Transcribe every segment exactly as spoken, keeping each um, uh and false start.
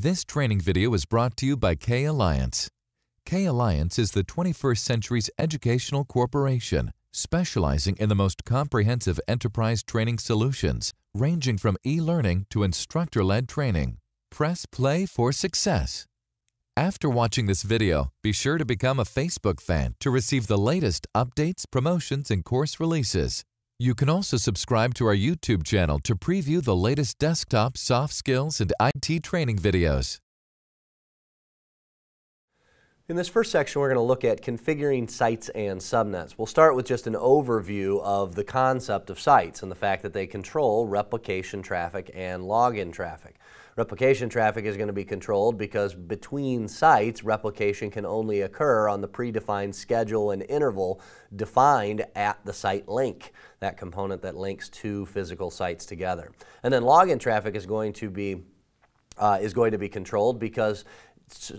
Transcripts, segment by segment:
This training video is brought to you by K Alliance. K Alliance is the twenty-first century's educational corporation, specializing in the most comprehensive enterprise training solutions, ranging from e-learning to instructor-led training. Press play for success. After watching this video, be sure to become a Facebook fan to receive the latest updates, promotions, and course releases. You can also subscribe to our YouTube channel to preview the latest desktop, soft skills, and I T training videos. In this first section, we're going to look at configuring sites and subnets. We'll start with just an overview of the concept of sites and the fact that they control replication traffic and login traffic. Replication traffic is going to be controlled because between sites, replication can only occur on the predefined schedule and interval defined at the site link, that component that links two physical sites together. And then login traffic is going to be, uh, is going to be controlled because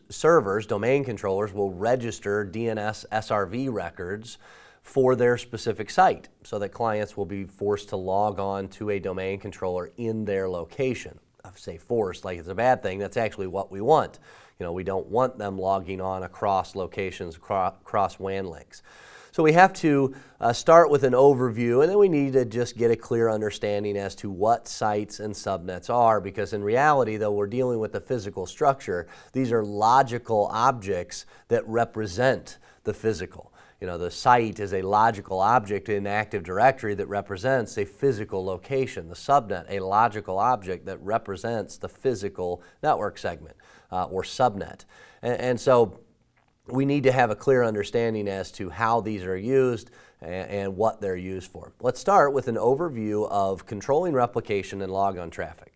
servers, domain controllers, will register D N S S R V records for their specific site so that clients will be forced to log on to a domain controller in their location. I say forced like it's a bad thing. That's actually what we want. You know, we don't want them logging on across locations, across W A N links. So we have to uh, start with an overview, and then we need to just get a clear understanding as to what sites and subnets are, because in reality, though we're dealing with the physical structure, these are logical objects that represent the physical. You know, the site is a logical object in Active Directory that represents a physical location. The subnet, a logical object that represents the physical network segment uh, or subnet. And, and so we need to have a clear understanding as to how these are used and, and what they're used for. Let's start with an overview of controlling replication and logon traffic.